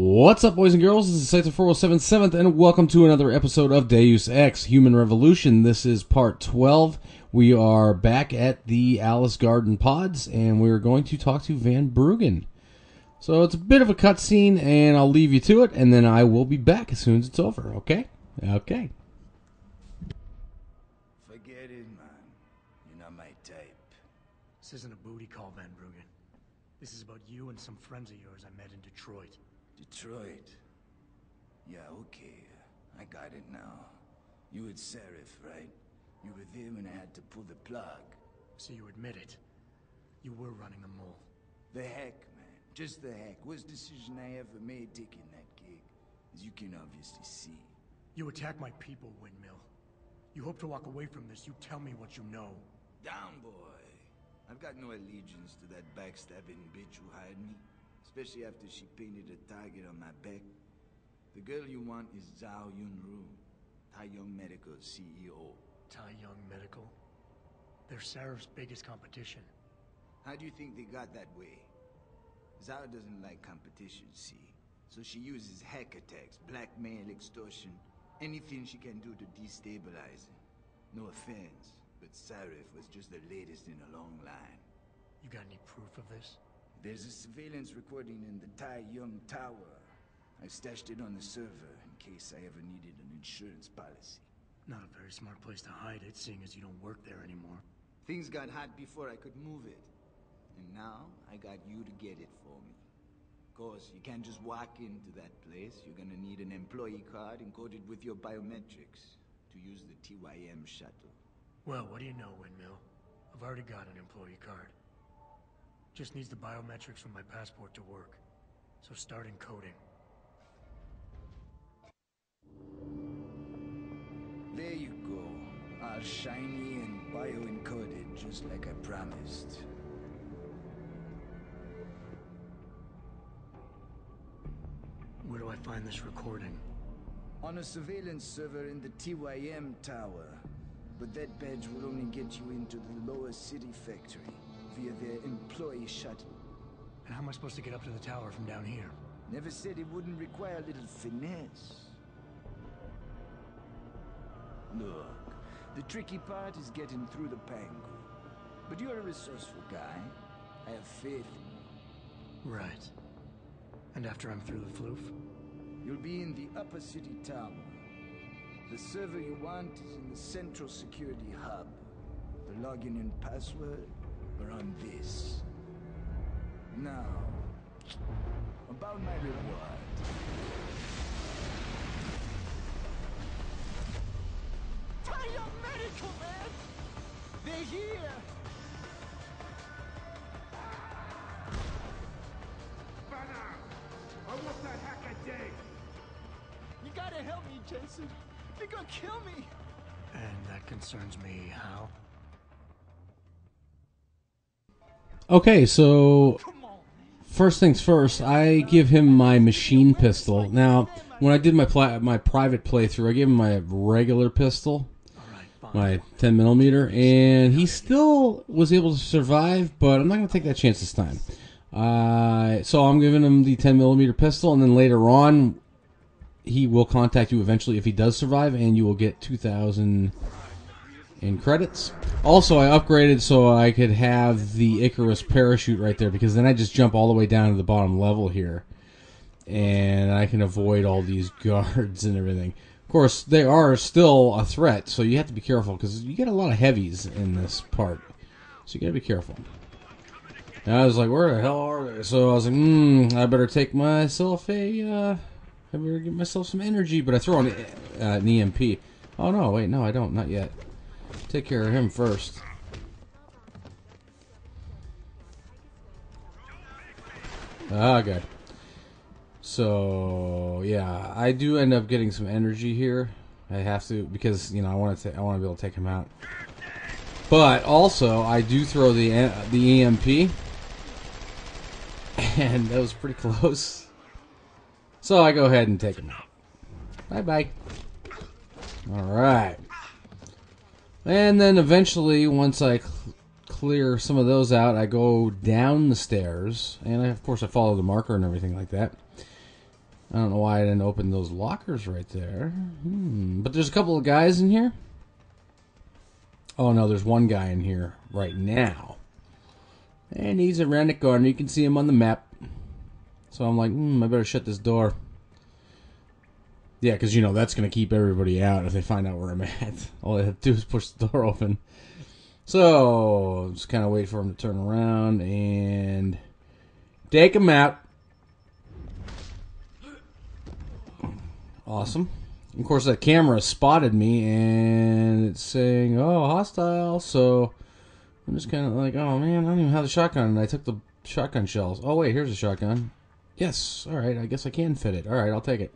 What's up, boys and girls? This is Scyther4077, and welcome to another episode of Deus Ex Human Revolution. This is part 12. We are back at the Alice Garden Pods, and we're going to talk to Van Bruggen. So it's a bit of a cutscene, and I'll leave you to it, and then I will be back as soon as it's over, okay? Okay. Forget it, man. You're not my type. This isn't a booty call, Van Bruggen. This is about you and some friends of yours I met in Detroit. Detroit. Yeah, okay. I got it now. You with Seraph, right? You were there when I had to pull the plug. So you admit it. You were running a mole. The heck, man. Just the heck. Worst decision I ever made taking that gig. As you can obviously see. You attack my people, Windmill. You hope to walk away from this. You tell me what you know. Down, boy. I've got no allegiance to that backstabbing bitch who hired me. Especially after she painted a target on my back. The girl you want is Zhao Yunru, TYM Medical CEO. TYM Medical? They're Seraph's biggest competition. How do you think they got that way? Zhao doesn't like competition, see? So she uses hack attacks, blackmail, extortion, anything she can do to destabilize him. No offense, but Seraph was just the latest in a long line. You got any proof of this? There's a surveillance recording in the TYM Tower. I stashed it on the server in case I ever needed an insurance policy. Not a very smart place to hide it, seeing as you don't work there anymore. Things got hot before I could move it. And now, I got you to get it for me. Of course, you can't just walk into that place. You're gonna need an employee card encoded with your biometrics to use the TYM shuttle. Well, what do you know, Windmill? I've already got an employee card. Just needs the biometrics from my passport to work. So start encoding. There you go. All shiny and bio-encoded, just like I promised. Where do I find this recording? On a surveillance server in the TYM Tower. But that badge will only get you into the Lower City Factory. Via their employee shuttle. And how am I supposed to get up to the tower from down here? Never said it wouldn't require a little finesse. Look, the tricky part is getting through the pangu. But you're a resourceful guy. I have faith in you. Right. And after I'm through the floof? You'll be in the upper city tower. The server you want is in the central security hub. The login and password or on this. Now, about my reward. TYM Medical, man! They're here! Banner! I want that hacker dead! You gotta help me, Jason. They're gonna kill me! And that concerns me, how? Okay, so first things first, I give him my machine pistol. Now, when I did my private playthrough, I gave him my regular pistol, my 10mm, and he still was able to survive, but I'm not going to take that chance this time. So I'm giving him the 10mm pistol, and then later on, he will contact you eventually if he does survive, and you will get 2,000... in credits. Also, I upgraded so I could have the Icarus parachute right there, because then I just jump all the way down to the bottom level here and I can avoid all these guards and everything. Of course, they are still a threat, so you have to be careful because you get a lot of heavies in this part, so you gotta be careful. And I was like, where the hell are they? So I was like, I better take myself a I better get myself some energy, but I throw on an EMP. Oh no, wait, no I don't, not yet. Take care of him first. Okay. So yeah, I do end up getting some energy here. I have to, because you know I want to be able to take him out. But also I do throw the EMP, and that was pretty close. So I go ahead and take him out. Bye bye. All right. And then eventually, once I clear some of those out, I go down the stairs. And, of course, I follow the marker and everything like that. I don't know why I didn't open those lockers right there. But there's a couple of guys in here. Oh no, there's one guy in here right now. And he's around the corner. You can see him on the map. So I'm like, I better shut this door. Yeah, because, you know, that's going to keep everybody out if they find out where I'm at. All I have to do is push the door open. So, just kind of wait for him to turn around and take him out. Awesome. Of course, that camera spotted me, and it's saying, oh, hostile. So, I'm just kind of like, oh, man, I don't even have the shotgun. And I took the shotgun shells. Oh, wait, here's a shotgun. Yes, all right, I guess I can fit it. All right, I'll take it.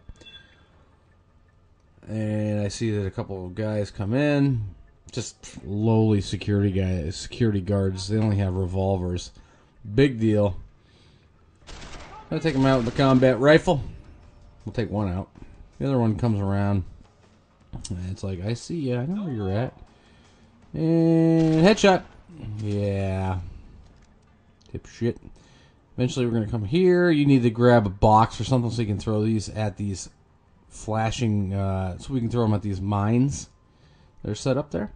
And I see that a couple of guys come in. Just lowly security guards. They only have revolvers. Big deal. I'll take them out with a combat rifle. We'll take one out. The other one comes around, and it's like, I see ya, I know where you're at. And headshot. Yeah. Tip shit. Eventually we're gonna come here. You need to grab a box or something so you can throw these at these flashing, so we can throw them at these mines that are set up there.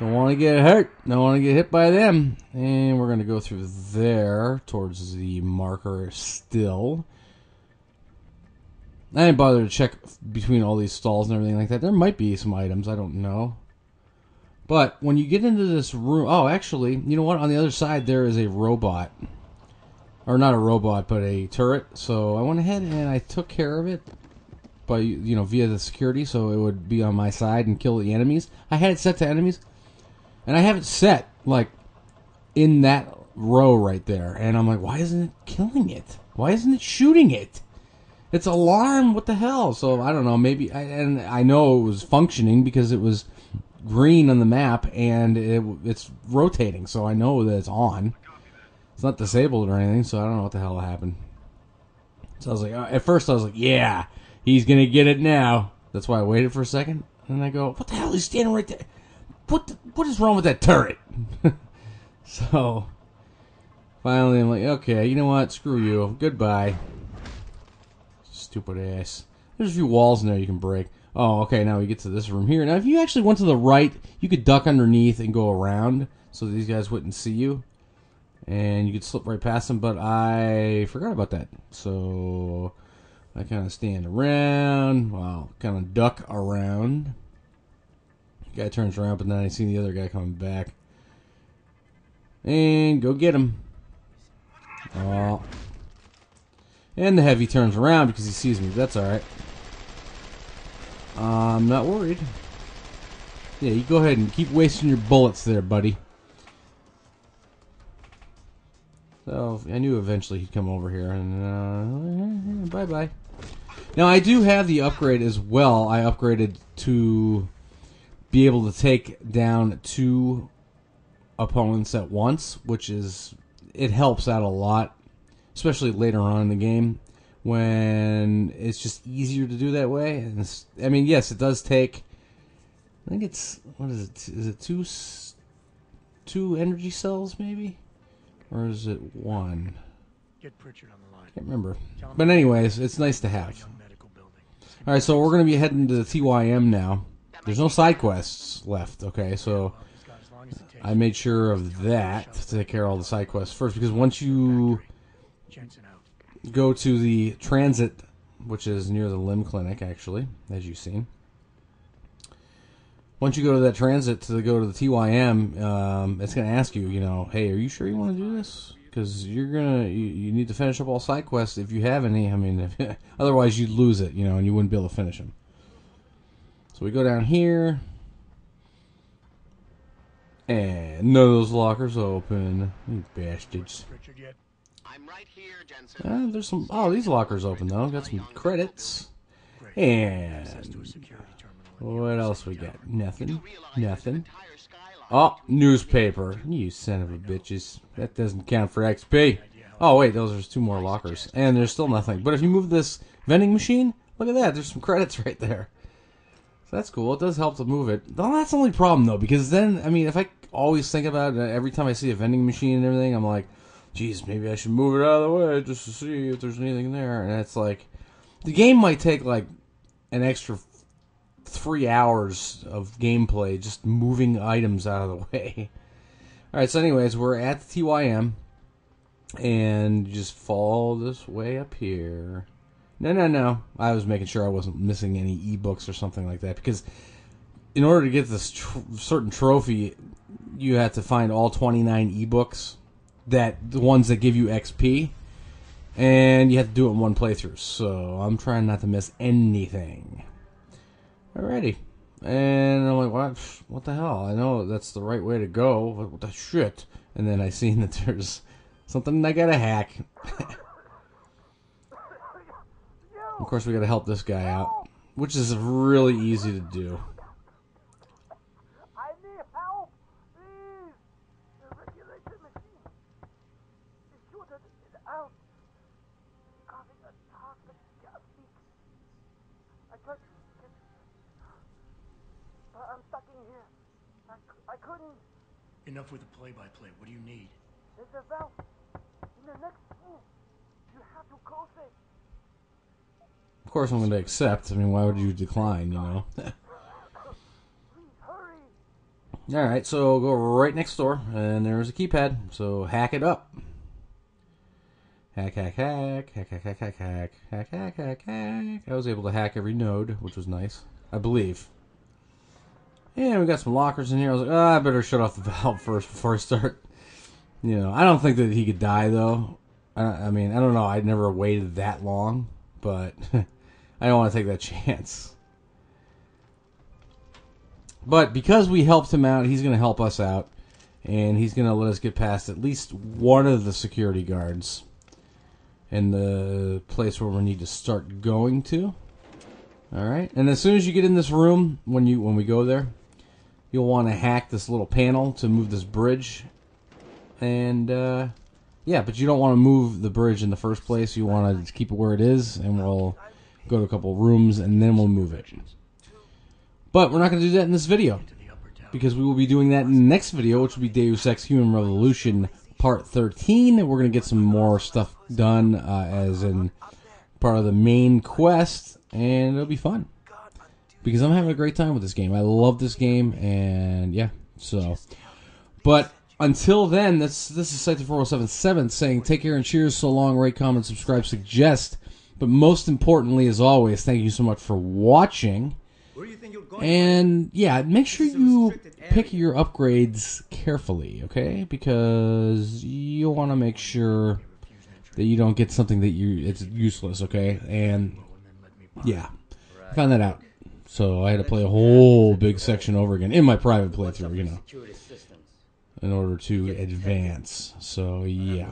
Don't want to get hurt. Don't want to get hit by them. And we're gonna go through there towards the marker still. I didn't bother to check between all these stalls and everything like that. There might be some items, I don't know. But when you get into this room... Oh, actually, you know what? On the other side, there is a robot. Or not a robot, but a turret. So I went ahead and I took care of it by, you know, via the security, so it would be on my side and kill the enemies. I had it set to enemies. And I have it set, like, in that row right there. And I'm like, why isn't it killing it? Why isn't it shooting it? It's alarm, what the hell? So, I don't know, maybe... And I know it was functioning because it was green on the map, and it's rotating, so I know that it's on. It's not disabled or anything, so I don't know what the hell happened. So I was like... At first, I was like, yeah, he's gonna get it now. That's why I waited for a second. And I go, what the hell? He's standing right there. What is wrong with that turret? So, finally, I'm like, okay, you know what? Screw you. Goodbye. Stupid ass. There's a few walls in there you can break. Oh, okay, now we get to this room here. Now, if you actually went to the right, you could duck underneath and go around so these guys wouldn't see you. And you could slip right past them, but I forgot about that. So, I kind of stand around. Well, kind of duck around. The guy turns around, but then I see the other guy coming back. And go get him. Oh. And the heavy turns around because he sees me. That's alright. I'm not worried. Yeah, you go ahead and keep wasting your bullets there, buddy. So, I knew eventually he'd come over here. And, bye-bye. Now, I do have the upgrade as well. I upgraded to be able to take down 2 opponents at once, which is... It helps out a lot. Especially later on in the game, when it's just easier to do that way. And I mean, yes, it does take. I think it's what is it? Is it two energy cells maybe, or is it one? Get Pritchard on the line. Can't remember. But anyways, it's nice to have. All right, so we're gonna be heading to the TYM now. There's no side quests left. Okay, so I made sure of that to take care of all the side quests first, because once you go to the transit, which is near the limb clinic, actually, as you've seen. Once you go to that transit to go to the TYM, it's going to ask you, you know, hey, are you sure you want to do this? Because you're gonna, you need to finish up all side quests if you have any. I mean, if, otherwise you'd lose it, you know, and you wouldn't be able to finish them. So we go down here, and none of those lockers open. You bastards. I'm right here, Jensen. There's some. Oh, these lockers open though. Got some credits. And what else we got? Nothing. Nothing. Oh, newspaper. You son of a bitches. That doesn't count for XP. Oh wait, those are 2 more lockers, and there's still nothing. But if you move this vending machine, look at that. There's some credits right there. So that's cool. It does help to move it. Well, that's the only problem though, because then I mean, if I always think about it, every time I see a vending machine and everything, I'm like. geez, maybe I should move it out of the way just to see if there's anything there. And it's like, the game might take like an extra 3 hours of gameplay just moving items out of the way. Alright, so anyways, we're at the TYM, and you just fall this way up here. No. I was making sure I wasn't missing any ebooks or something like that, because in order to get this certain trophy, you have to find all 29 ebooks, that the ones that give you XP, and you have to do it in one playthrough. So I'm trying not to miss anything. Alrighty, and I'm like, what the hell? I know that's the right way to go. What the shit? And then I seen that there's something I gotta hack. Of course, we gotta help this guy out, which is really easy to do. I need help, please. The regulator machine is shorted and out, causing a toxic gas leak. I tried to get, but I'm stuck in here. I couldn't. Enough with the play-by-play. What do you need? There's a valve in the next room. You have to close it. Of course I'm going to accept. I mean, why would you decline, you know? Alright, so go right next door, and there's a keypad, so hack it up. Hack, hack, hack, hack, hack, hack, hack, hack, hack, hack, hack, hack. I was able to hack every node, which was nice, I believe. Yeah, we got some lockers in here. I was like, oh, I better shut off the valve first before I start. You know, I don't think that he could die, though. I mean, I don't know. I'd never waited that long, but I don't want to take that chance. But because we helped him out, he's going to help us out, and he's going to let us get past at least one of the security guards in the place where we need to start going to. Alright, and as soon as you get in this room, when we go there, you'll want to hack this little panel to move this bridge. And yeah, but you don't want to move the bridge in the first place. You want to just keep it where it is, and we'll go to a couple rooms, and then we'll move it. But we're not going to do that in this video, because we will be doing that in the next video, which will be Deus Ex Human Revolution Part 13. And we're going to get some more stuff done, as in part of the main quest, and it'll be fun. Because I'm having a great time with this game. I love this game, and yeah, so. But until then, this is Scyther4077 saying take care and cheers, so long, rate, comment, subscribe, suggest. But most importantly, as always, thank you so much for watching. And yeah, make sure you pick your upgrades carefully, okay? Because you want to make sure that you don't get something that it's useless, okay? And yeah, I found that out. So I had to play a whole big section over again in my private playthrough, you know, in order to advance. So yeah,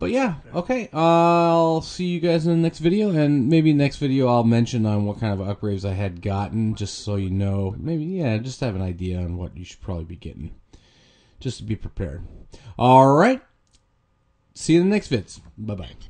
but yeah, okay, I'll see you guys in the next video, and maybe next video I'll mention on what kind of upgrades I had gotten, just so you know. Maybe, yeah, just have an idea on what you should probably be getting, just to be prepared. All right, see you in the next vids. Bye bye.